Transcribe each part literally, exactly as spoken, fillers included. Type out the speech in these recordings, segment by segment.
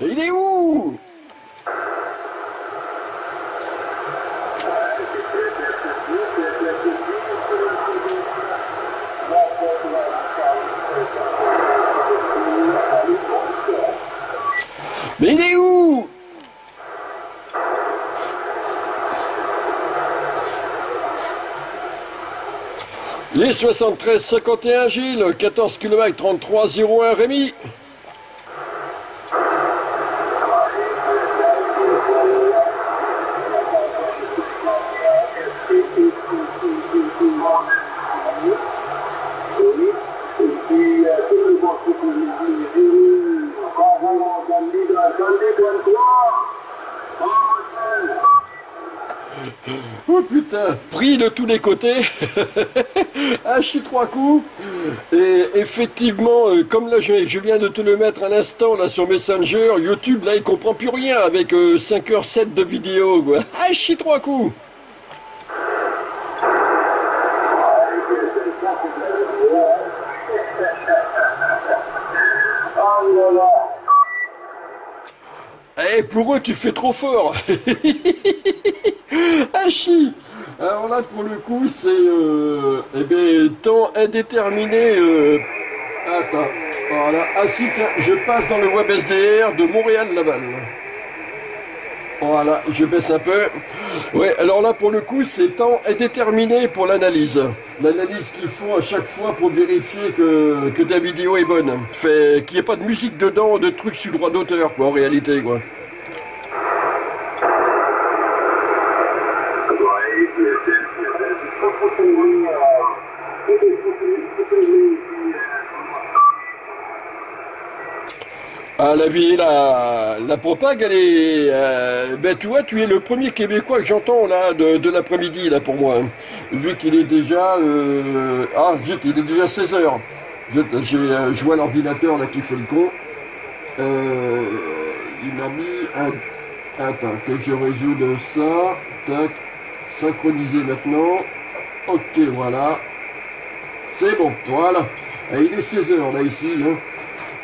Il est où? Mais il est où? Les soixante-treize cinquante et un Gilles, quatorze kilomètres trente-trois zéro un Rémy. Oh putain, pris de tous les côtés, haché trois coups, et effectivement, comme là je, je viens de te le mettre à l'instant là sur Messenger, YouTube là il comprend plus rien avec euh, cinq heures sept de vidéo, haché trois coups. Et pour eux, tu fais trop fort. Ah, chi. Alors là, pour le coup, c'est euh, eh bien, temps indéterminé. Euh... Attends, voilà. Ah si, tiens, je passe dans le web S D R de Montréal-Laval. Voilà, je baisse un peu. Ouais, alors là, pour le coup, c'est temps indéterminé pour l'analyse. L'analyse qu'ils font à chaque fois pour vérifier que, que ta vidéo est bonne. Fait qu'il n'y ait pas de musique dedans, de trucs sur le droit d'auteur, quoi, en réalité, quoi. Ah, la vie, la, la propague, elle est... Euh, ben, tu vois, tu es le premier Québécois que j'entends, là, de, de l'après-midi, là, pour moi. Hein. Vu qu'il est déjà... Euh, ah, zut, il est déjà seize heures. J'ai euh, joué à l'ordinateur, là, qui fait le con. Euh, il m'a mis un... Attends, que je résoudre ça. Tac. Synchroniser maintenant. Ok, voilà. C'est bon, voilà. Et il est seize heures, là, ici, hein.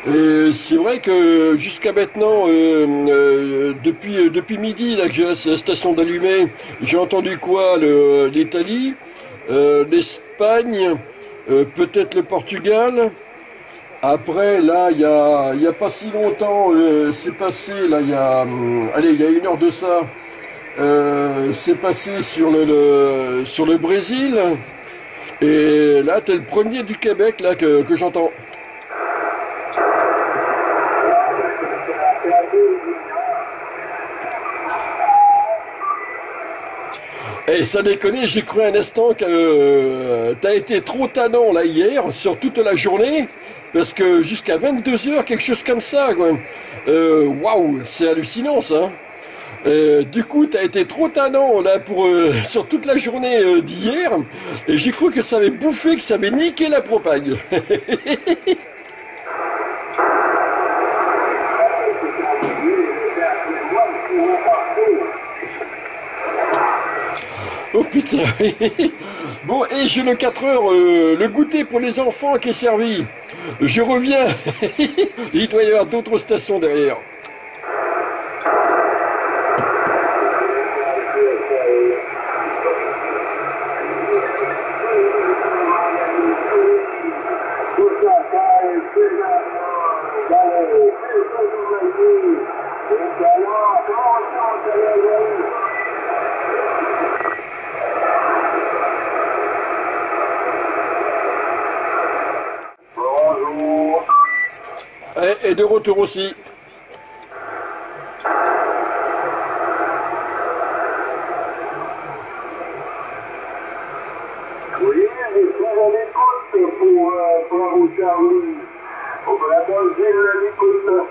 Et c'est vrai que jusqu'à maintenant, euh, euh, depuis, euh, depuis midi, là que j'ai la station d'allumer, j'ai entendu quoi? L'Italie, le, euh, l'Espagne, euh, peut-être le Portugal. Après, là, il y a, y a pas si longtemps, euh, c'est passé, là, il y a, euh, allez, il y a une heure de ça, euh, c'est passé sur le, le, sur le Brésil. Et là, t'es le premier du Québec, là, que, que j'entends. Et ça déconne, j'ai cru un instant que euh, t'as été trop tannant là hier, sur toute la journée, parce que jusqu'à vingt-deux heures, quelque chose comme ça, quoi. Waouh, wow, c'est hallucinant ça. Euh, du coup, t'as été trop tannant là pour euh, sur toute la journée euh, d'hier, et j'ai cru que ça avait bouffé, que ça avait niqué la propague. Oh putain. Bon, et j'ai le quatre heures, euh, le goûter pour les enfants qui est servi. Je reviens. Il doit y avoir d'autres stations derrière. Et de retour aussi. Oui, je suis à l'écoute pour la route Charlie. Pour la bonne ville à l'écoute.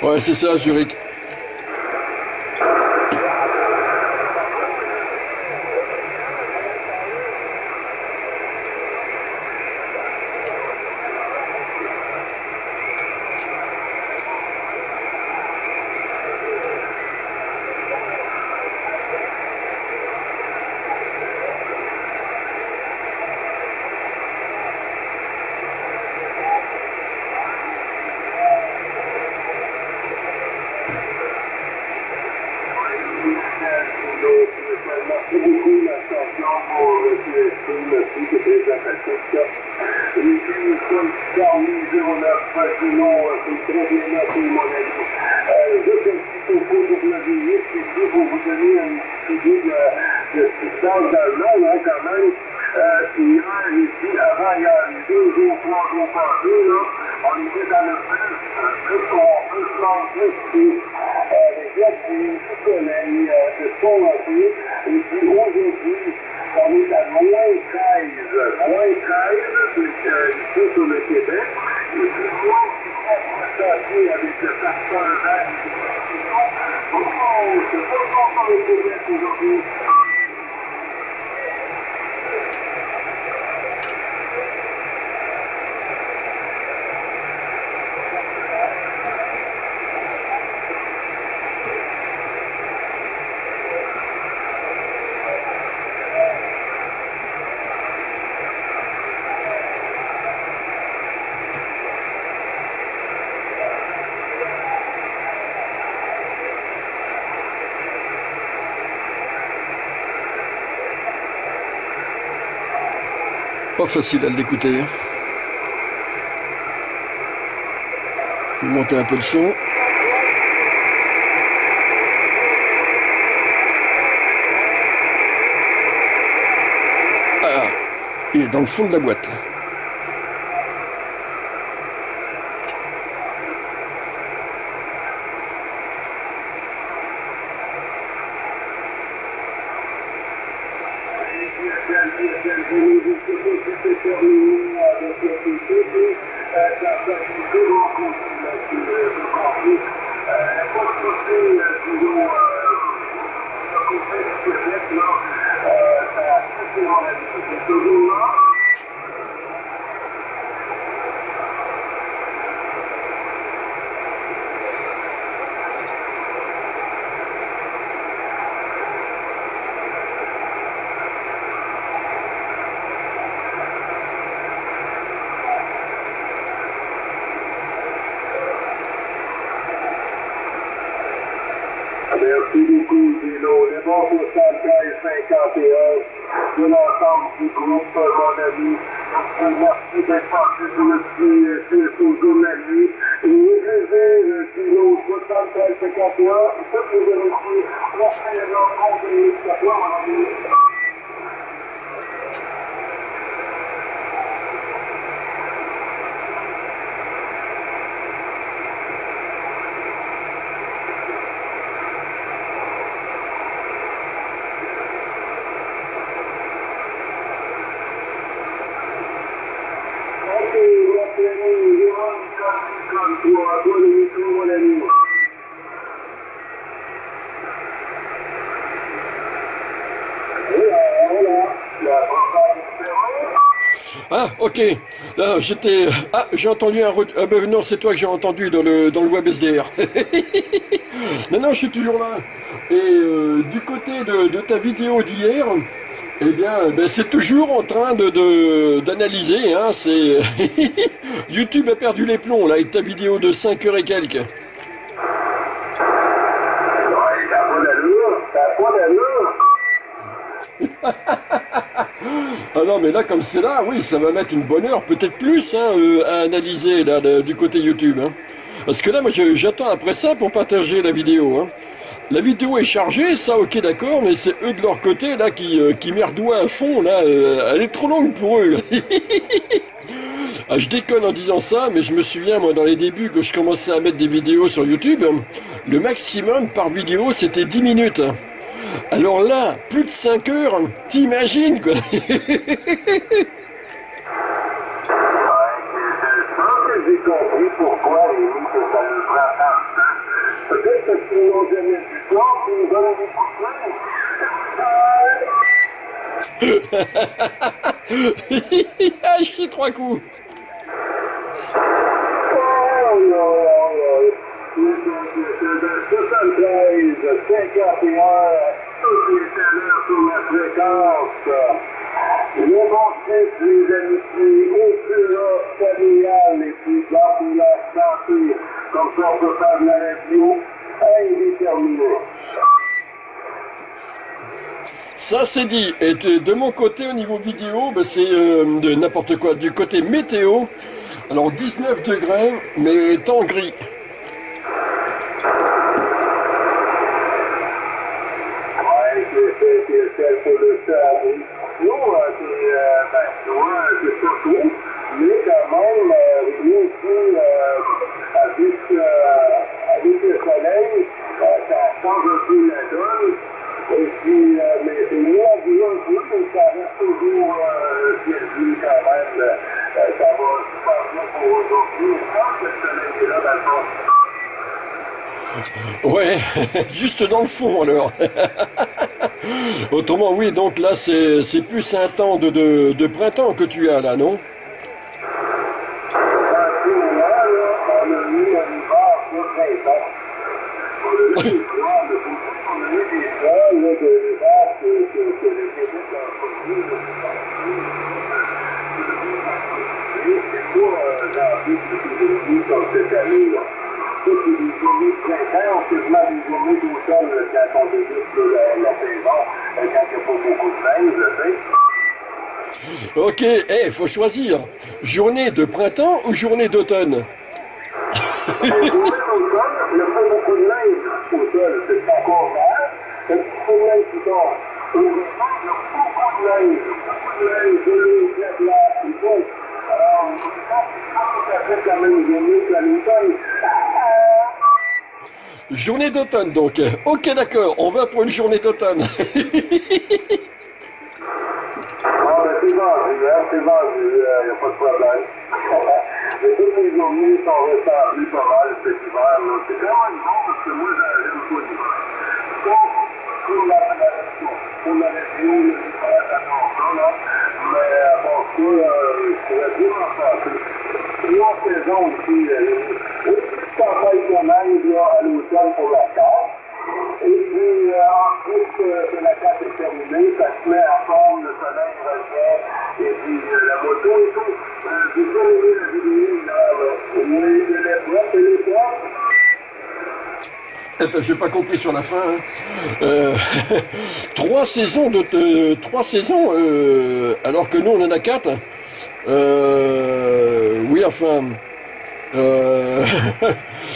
Ouais, c'est ça, Zurich. Pas facile à l'écouter. Je vais monter un peu le son. Il est dans le fond de la boîte. Merci beaucoup, Gilles. Les bons postales P D cinquante et un de l'ensemble du groupe, mon ami. Merci d'être parti sur le petit cirque au jour de la nuit. Et réservez Gilles, postales P D cinquante et un, ça peut vérifier. Merci à leur compte et à toi, mon ami. Ah, ok. Là, j'étais... Ah, j'ai entendu un... Ah ben non, c'est toi que j'ai entendu dans le, dans le web S D R. Non, non, je suis toujours là. Et euh, du côté de, de ta vidéo d'hier, eh bien, ben, c'est toujours en train de d'analyser, hein, c'est... YouTube a perdu les plombs, là, avec ta vidéo de cinq heures et quelques. Ouais, t'as pas d'allure, t'as pas d'allure. Ah non, mais là, comme c'est là, oui, ça va mettre une bonne heure, peut-être plus, hein, euh, à analyser là, de, du côté YouTube. Hein. Parce que là, moi, j'attends après ça pour partager la vidéo. Hein. La vidéo est chargée, ça, ok, d'accord, mais c'est eux de leur côté, là, qui, euh, qui merdoient à fond, là, euh, elle est trop longue pour eux. Ah, je déconne en disant ça, mais je me souviens, moi, dans les débuts, que je commençais à mettre des vidéos sur YouTube, le maximum par vidéo, c'était dix minutes. Alors là, plus de cinq heures, t'imagines quoi. J'ai compris pourquoi Rémy, que ça nous prend tant de temps. Peut-être parce qu'ils n'ont jamais vu ça, puis ils donnent des coups de main. Ah, je fais trois coups. Oh là là là. soixante-treize, cinquante et un, tous les salaires sur la fréquence. Le motif des amitiés au plus haut familial et puis dans la santé, comme ça on peut faire de la radio indéterminée. Ça c'est dit. Et de mon côté au niveau vidéo, ben, c'est euh, de n'importe quoi. Du côté météo, alors dix-neuf degrés, mais temps gris. Ouais, juste dans le four alors. Autrement, oui, donc là, c'est plus un temps de, de, de printemps que tu as là, non? Ok, eh, hey, faut choisir. Journée de printemps ou journée d'automne? Journée d'automne, il y a pas beaucoup de neige au sol, c'est encore mal. Il y a beaucoup de neige qui sort. Journée d'automne donc. Ok, d'accord, on va pour une journée d'automne. C'est vendu, hein, c'est vendu, il n'y a pas de problème. Mais toutes les journées sont ressemblées pas mal cet hiver, là. C'est vraiment une bonne parce que moi, j'aime pas l'hiver. Donc, pour la tradition, pour la radio, le hiver, ça change pas, là. Mais à part ça, je pourrais bien m'en passer. Trois saisons aussi, une petite tempête de neige, là, à l'automne pour la carte. Et puis, ensuite que la carte est terminée, ça se met à fond, le soleil revient, et puis la moto et tout. J'ai pas aimé la vidéo, là, oui, elle est propre, elle est propre. Eh ben, j'ai pas compris sur la fin, hein. Euh, trois saisons, de euh, trois saisons euh, alors que nous, on en a quatre. Euh, oui, enfin... Euh...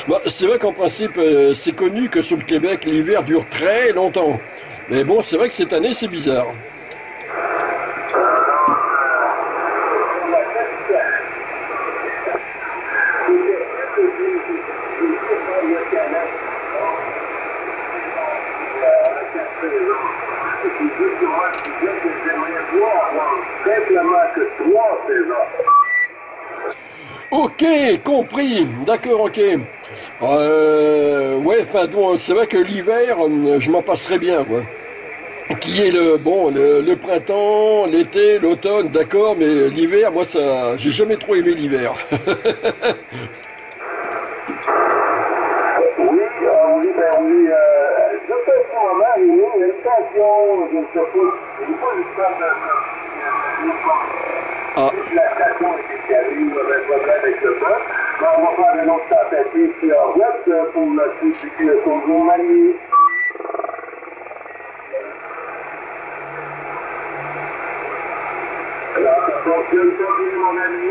bah, c'est vrai qu'en principe, euh, c'est connu que sur le Québec, l'hiver dure très longtemps. Mais bon, c'est vrai que cette année, c'est bizarre. Ok, compris, d'accord, ok. Euh, ouais, enfin, c'est vrai que l'hiver, je m'en passerai bien, quoi. Qui est le, bon, le, le printemps, l'été, l'automne, d'accord, mais l'hiver, moi, ça, j'ai jamais trop aimé l'hiver. Oui, euh, oui, ben oui, euh, je fais ce moment, il y a une station, je ne sais pas, je n'ai pas le temps de... Ah. La station était calée, on avait un problème avec ce temps. On va faire une autre tentative sur en route pour la suite du Congo Mali. Alors, ça fonctionne pas bien, mon ami.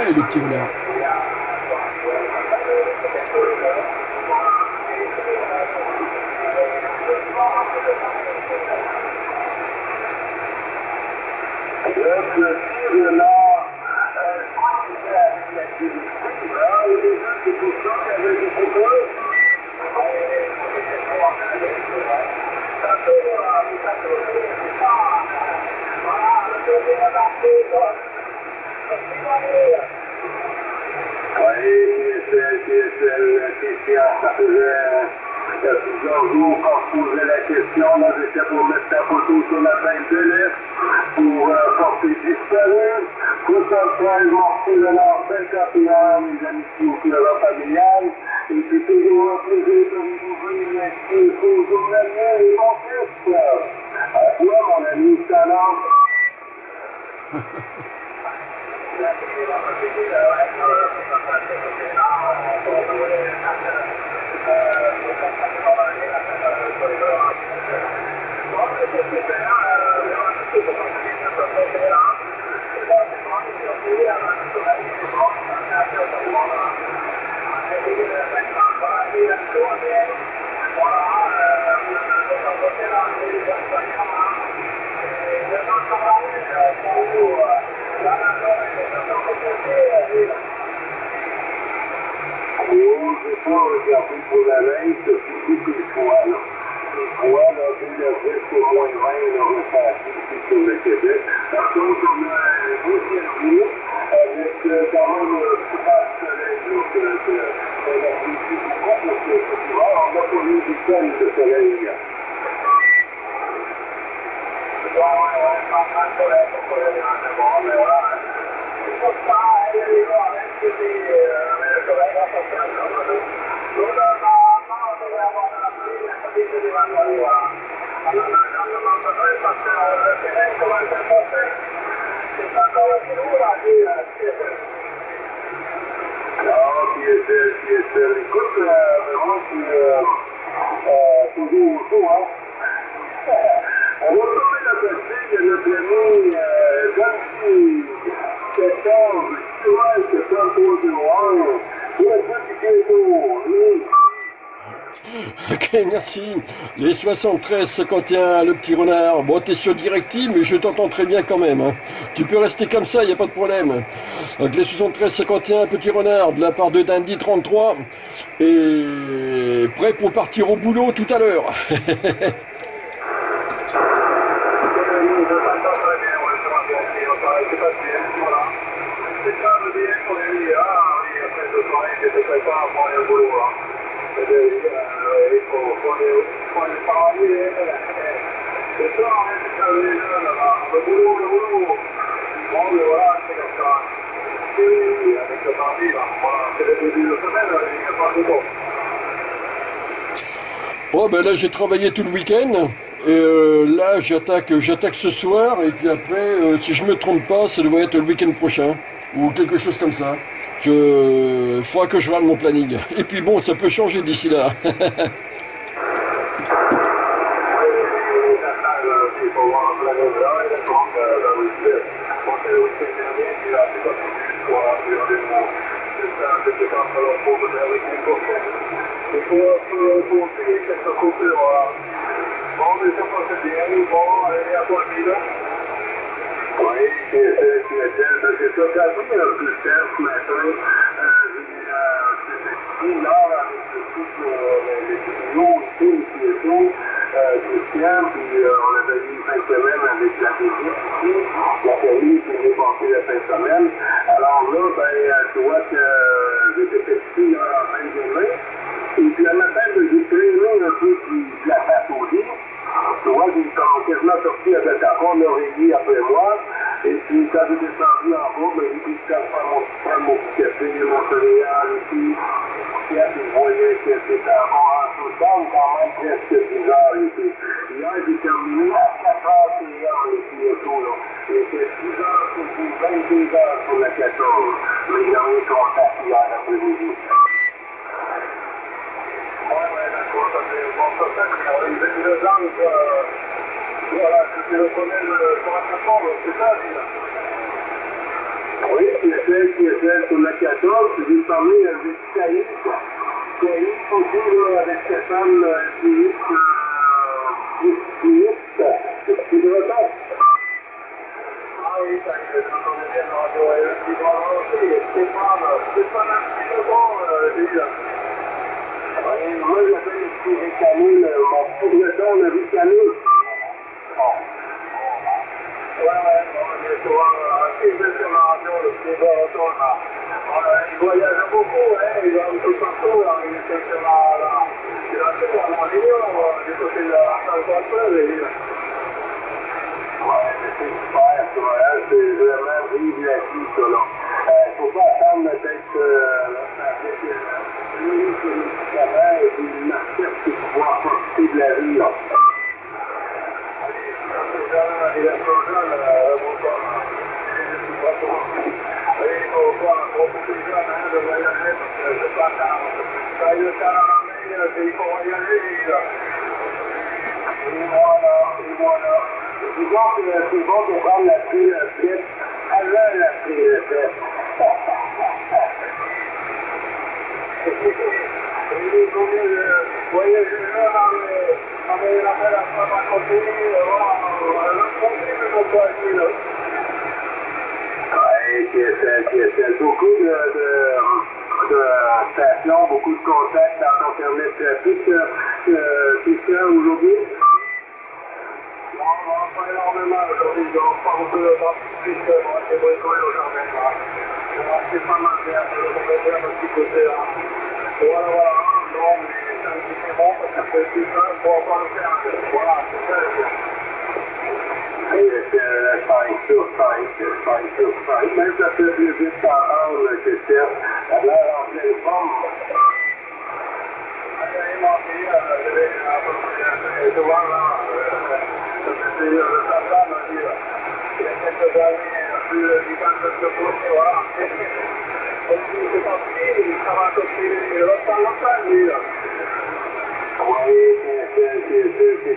Eh, le petit voleur. Toujours autour, hein? On va tomber la partie de notre ami vingt-six quatorze, ok, merci. Les soixante-treize, ça contient le petit renard. Bon, t'es sur Directive, mais je t'entends très bien quand même. Hein. Tu peux rester comme ça, il n'y a pas de problème. Donc, les soixante-treize cinquante et un, petit renard, de la part de Dandy trente-trois. Et prêt pour partir au boulot tout à l'heure. Oh ben là j'ai travaillé tout le week-end et euh, là j'attaque j'attaque ce soir et puis après euh, si je me trompe pas ça doit être le week-end prochain ou quelque chose comme ça. Je faudra que je rame mon planning. Et puis bon, ça peut changer d'ici là. C'est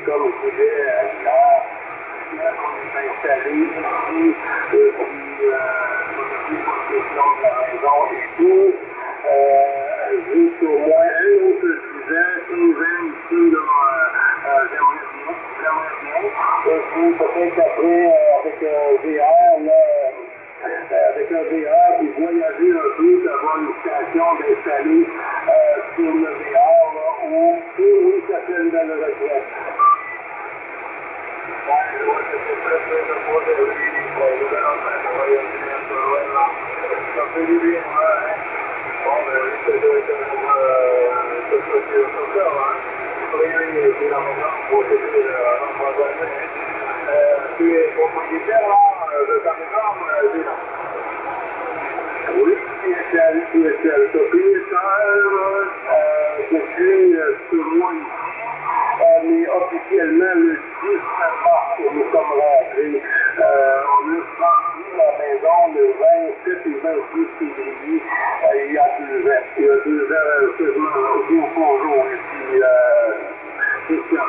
comme vous disiez, là qu'on est installé ici, et puis aujourd'hui, pour les questions de la maison et tout, juste au moins un autre sujet, quinzaine ici, là, j'aimerais bien, j'aimerais bien. Et puis peut-être après, avec un V R, là, avec un V R, puis voyager un peu, d'avoir une station d'installer sur le V R, là, où il s'appelle dans le regret. Oui, Q S L, Q S L, propriétaire depuis ce mois ici. Mais officiellement, le dix-neuf mars, nous sommes rentrés. Euh, on a vendu la maison le vingt-sept et vingt-huit février, euh, il y a deux ans. Il y a deux ans, que je m'en rendais au bonjour ici. Euh, c'est ça.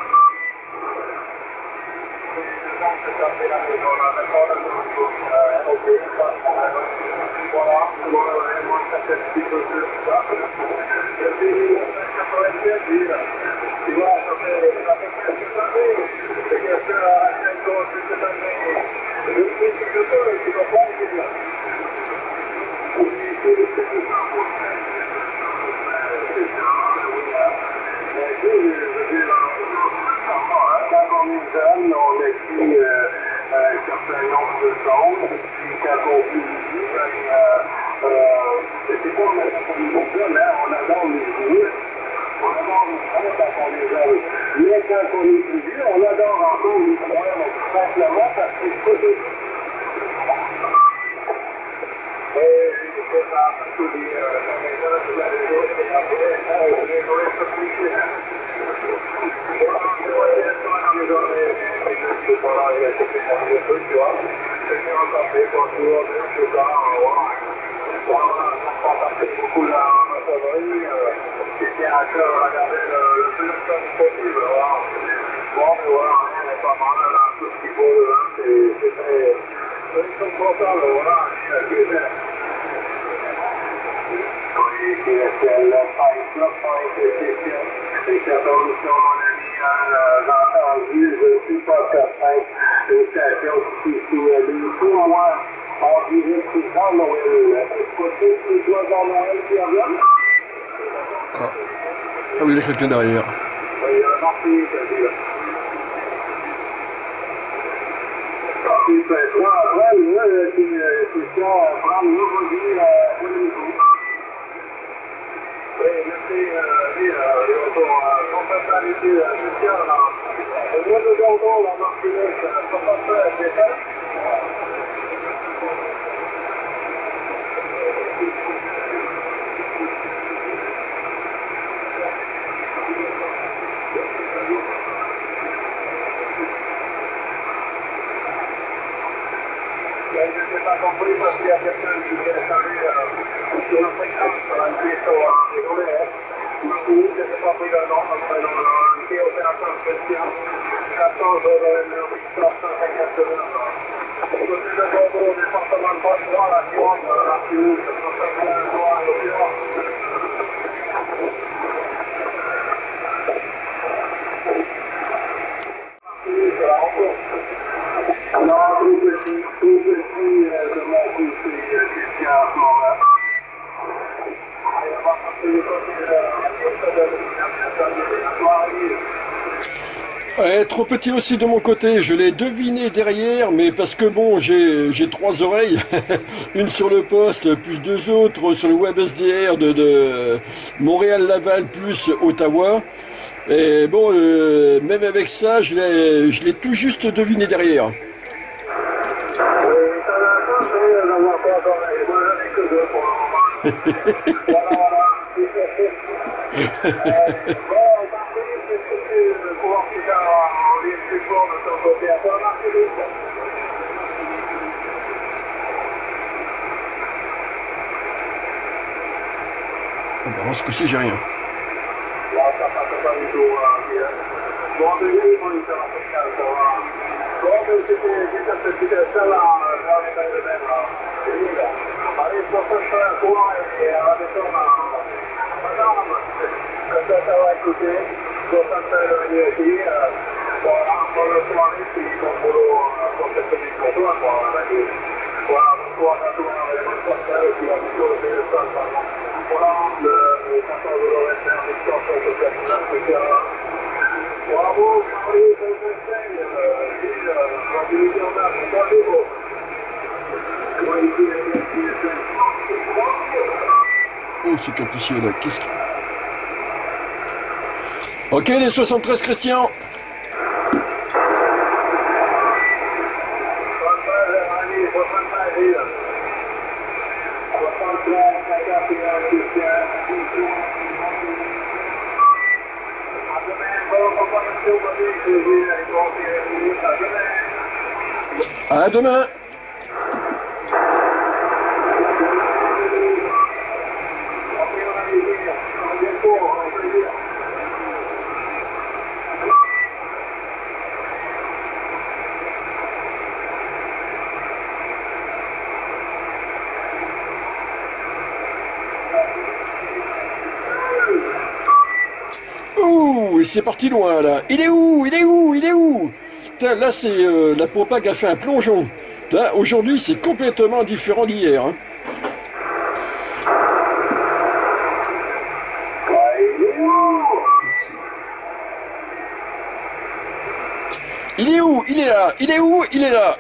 Quelqu'un derrière. Trop petit aussi de mon côté, je l'ai deviné derrière, mais parce que bon, j'ai trois oreilles, une sur le poste, plus deux autres sur le web S D R de, de Montréal-Laval plus Ottawa, et bon, euh, même avec ça, je l'ai tout juste deviné derrière. Dans ce coup-ci, j'ai rien. Oh, c'est capricieux là, qu'est-ce qu'il... Ok, les soixante-treize, Christian. À demain. C'est parti loin là. Il est où? Il est où? Il est où? Putain, là c'est euh, la propague a fait un plongeon. Là aujourd'hui c'est complètement différent d'hier. Hein. Il est où? Il est là. Il est où? Il est là.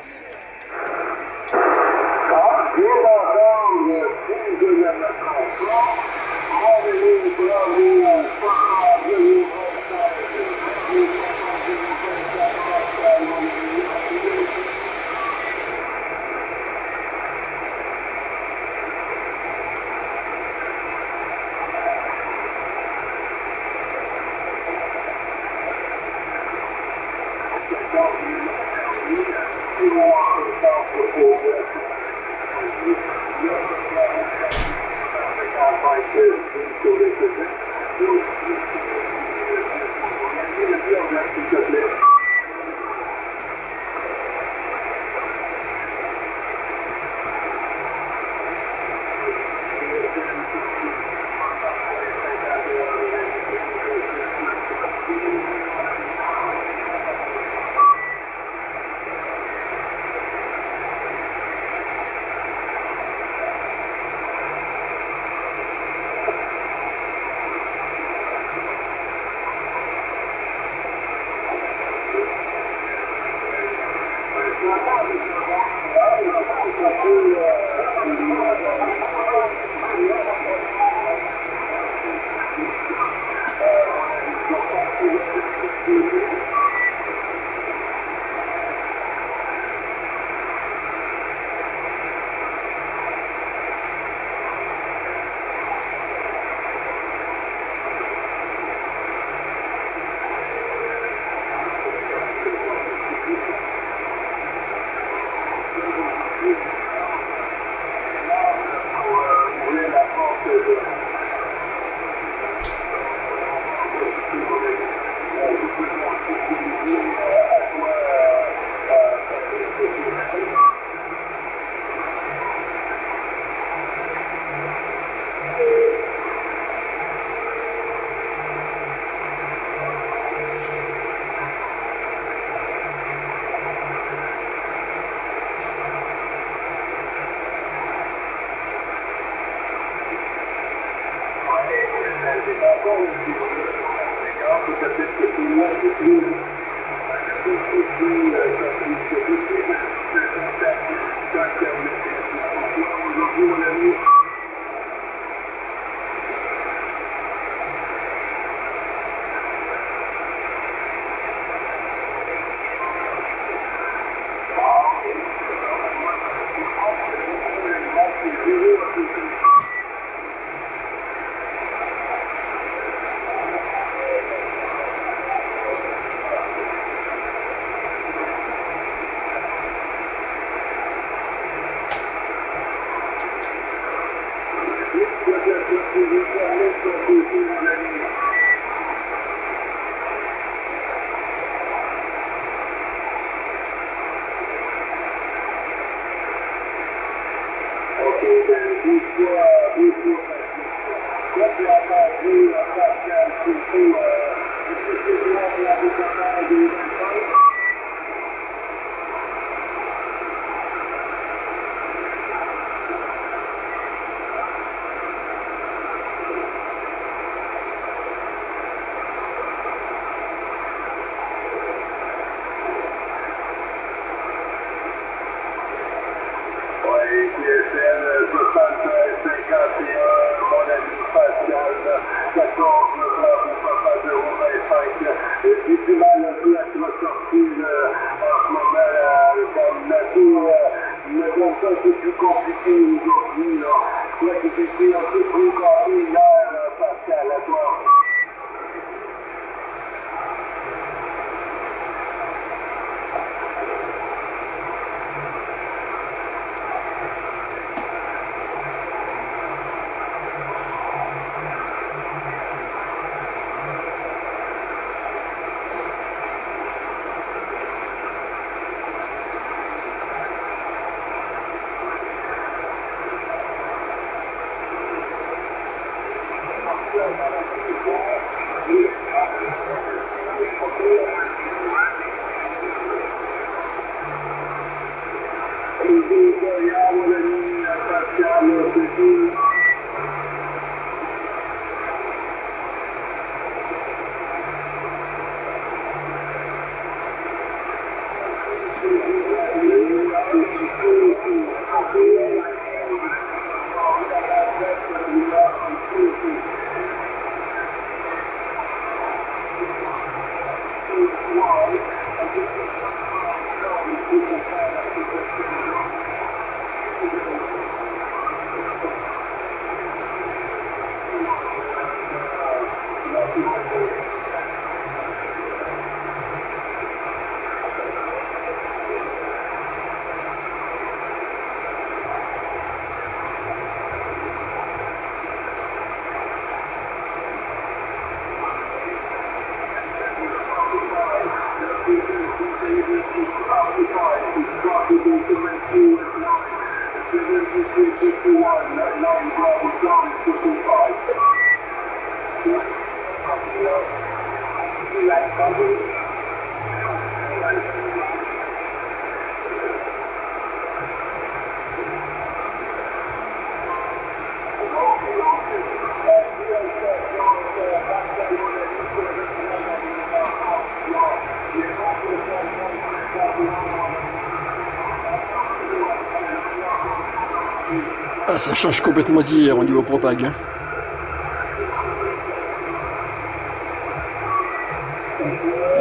Ah, ça change complètement d'hier au niveau propag. Hein.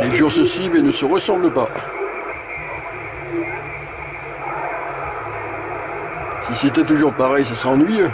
Les jours se suivent et ne se ressemblent pas. Si c'était toujours pareil, ça serait ennuyeux.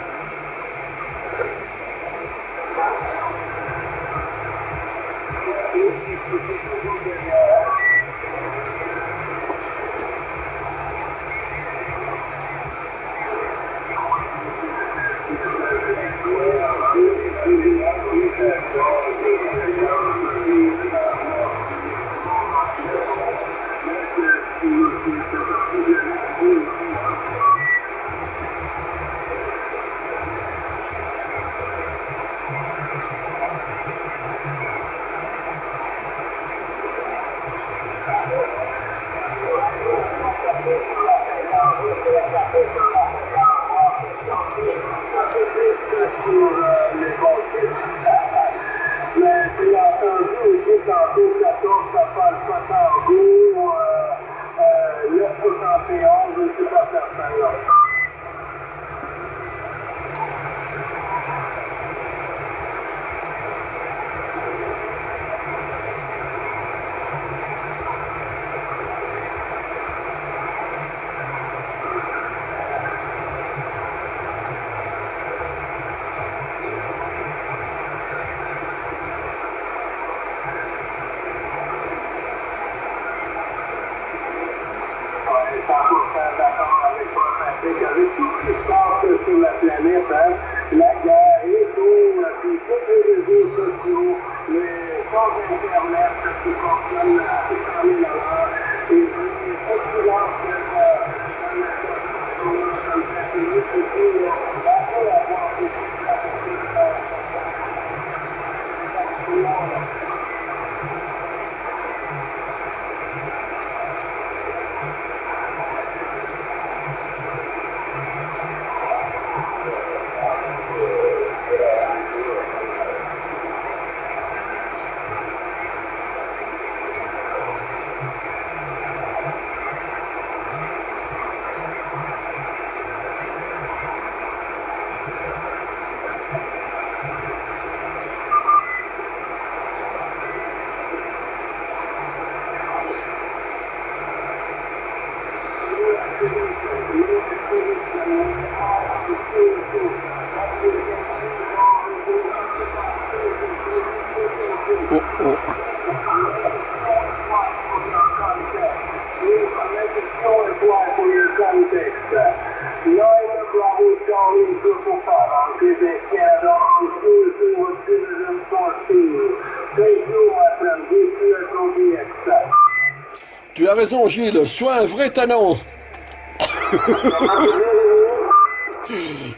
Tu as raison, Gilles. Sois un vrai talent.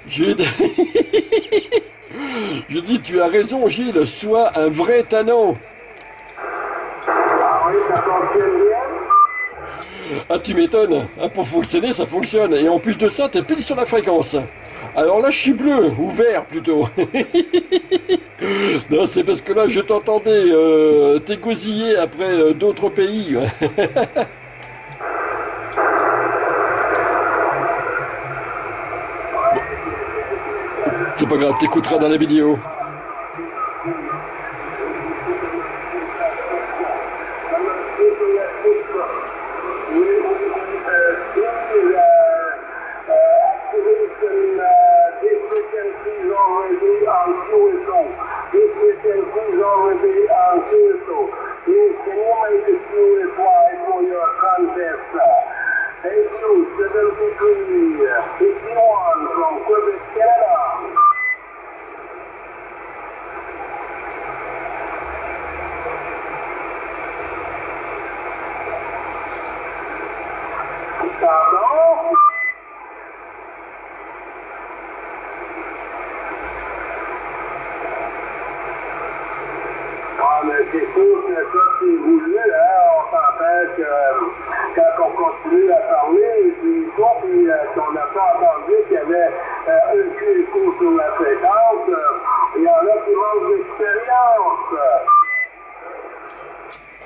J'ai dit, tu as raison, Gilles. Sois un vrai talent. Ah, tu m'étonnes. Ah, pour fonctionner, ça fonctionne. Et en plus de ça, t'es pile sur la fréquence. Alors là, je suis bleu, ou vert plutôt. Non, c'est parce que là, je t'entendais euh, t'égosiller après euh, d'autres pays. C'est pas grave, t'écouteras dans la vidéo.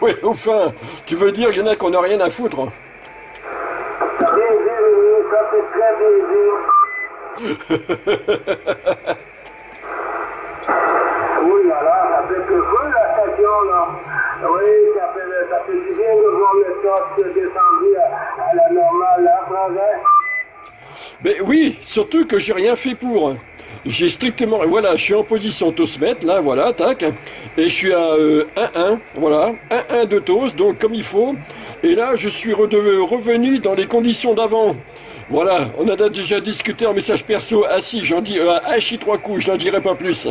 Oui, enfin, tu veux dire qu'il y en a qu'on n'a rien à foutre. Oui, là, là, ça fait que feu, la station, là. Oui, ça fait, ça fait du bien de voir le stock descendu à, à la normale, là, Français. Mais oui, surtout que j'ai rien fait pour. J'ai strictement... Voilà, je suis en position Toastmate, là, voilà, tac. Et je suis à euh, un un, voilà, un un de Toast, donc comme il faut. Et là, je suis revenu dans les conditions d'avant. Voilà, on a déjà discuté en message perso, assis, j'en dis, euh, assis trois coups, je n'en dirai pas plus.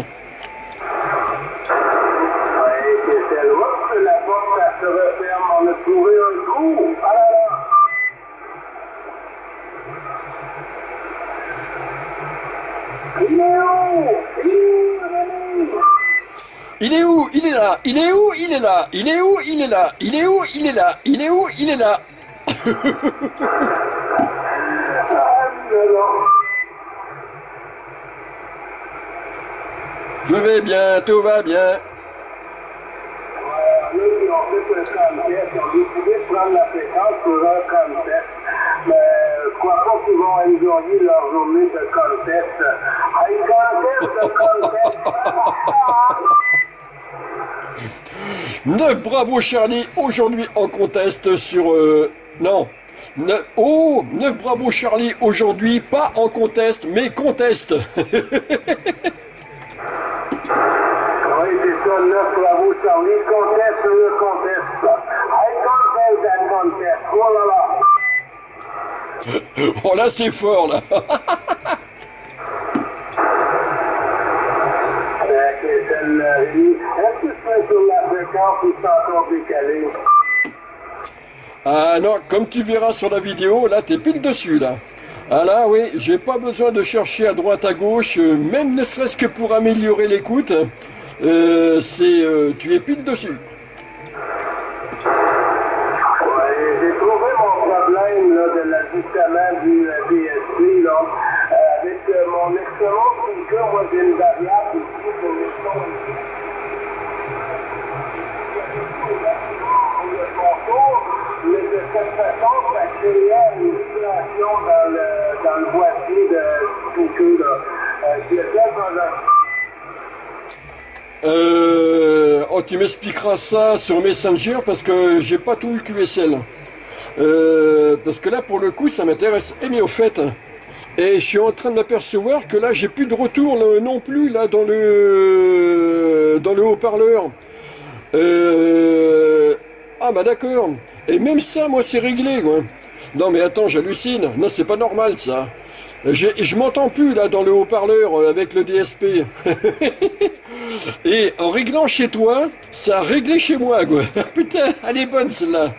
Il est où? Il est là. Il est où? Il est là. Il est où? Il est là. Il est où? Il est là. Il est où? Il est là. Je vais bien, tout va bien. Ne bravo Charlie, aujourd'hui en contest sur... Euh, non. Ne, oh, neuf bravo Charlie, aujourd'hui pas en contest, mais contest. Oui, c'est ça, neuf bravo Charlie, contest, le contest. I contest and contest, oh là là. Oh là, c'est fort, là. Ah non, comme tu verras sur la vidéo, là, t'es pile dessus, là. Ah là, oui, j'ai pas besoin de chercher à droite, à gauche, même ne serait-ce que pour améliorer l'écoute. Euh, c'est, euh, tu es pile dessus. Du D S P, là, avec euh, mon excellent speaker, moi j'ai une variable ici pour les sons ici. Le contour, mais de cette façon, ça créait une situation dans le, dans le boîtier de speaker, là. Euh, je l'ai fait pendant... Euh... Oh, tu m'expliqueras ça sur Messenger parce que j'ai pas tout eu Q S L. Euh, parce que là pour le coup ça m'intéresse. Et mais au fait, et je suis en train de m'apercevoir que là j'ai plus de retour là, non plus là dans le dans le haut-parleur. Euh... Ah bah d'accord. Et même ça moi c'est réglé quoi. Non mais attends, j'hallucine. Non, c'est pas normal ça. Je m'entends plus là dans le haut-parleur avec le D S P. Et en réglant chez toi, ça a réglé chez moi quoi. Putain, elle est bonne celle-là.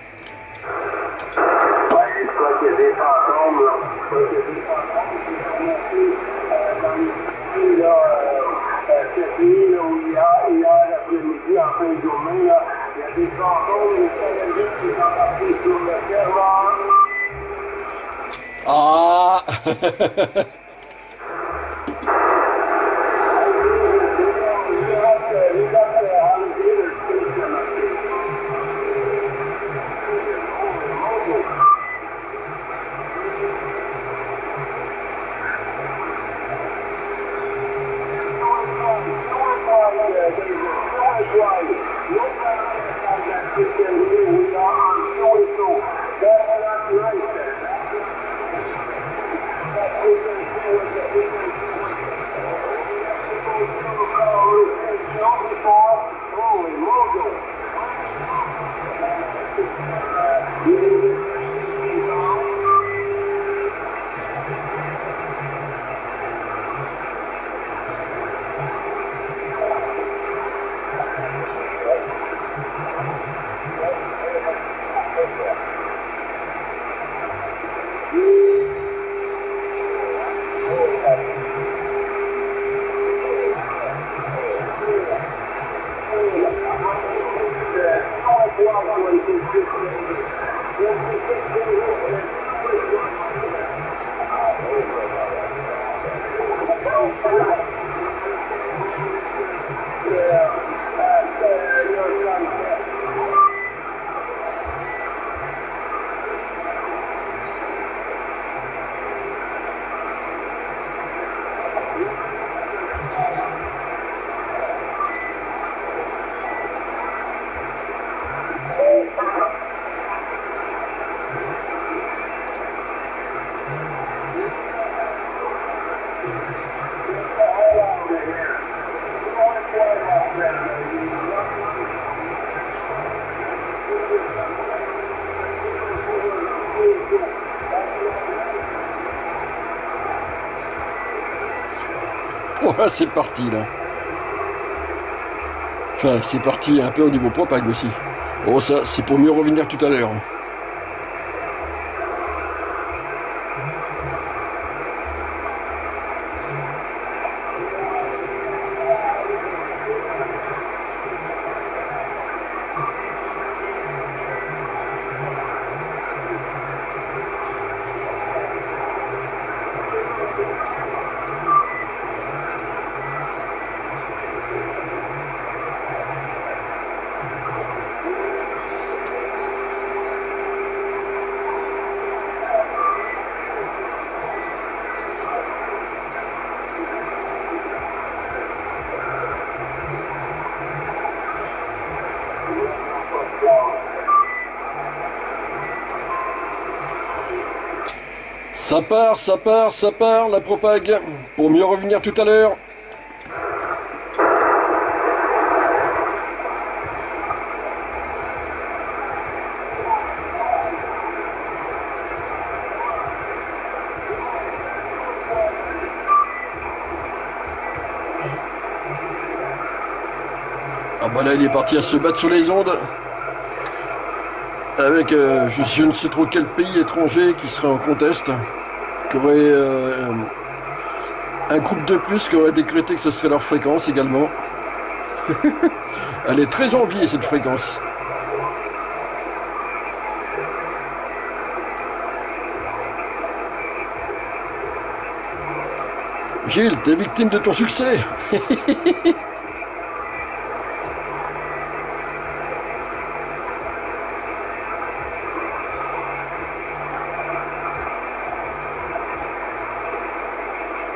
fin de journée, là, il y a des cantons, des Canadiens qui sont embarqués sur le serveur. Ah! Ouais, c'est parti là. Enfin, c'est parti un peu au niveau propag aussi. Oh, ça, c'est pour mieux revenir tout à l'heure. Ça part, ça part, ça part, la propague, pour mieux revenir tout à l'heure. Ah bah là, il est parti à se battre sur les ondes. Avec euh, je, je ne sais trop quel pays étranger qui serait en conteste. Aurait euh, un groupe de plus qui aurait décrété que ce serait leur fréquence également. Elle est très enviée cette fréquence. Gilles, t'es victime de ton succès.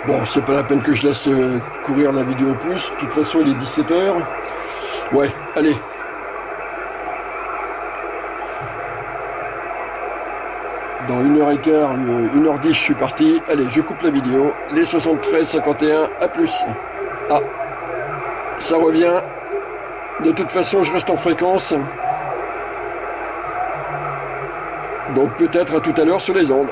Bon, c'est pas la peine que je laisse courir la vidéo plus. De toute façon, il est dix-sept heures. Ouais, allez. Dans une heure et quart, une heure dix, je suis parti. Allez, je coupe la vidéo. Les soixante-treize cinquante et un, à plus. Ah, ça revient. De toute façon, je reste en fréquence. Donc peut-être à tout à l'heure sur les ondes.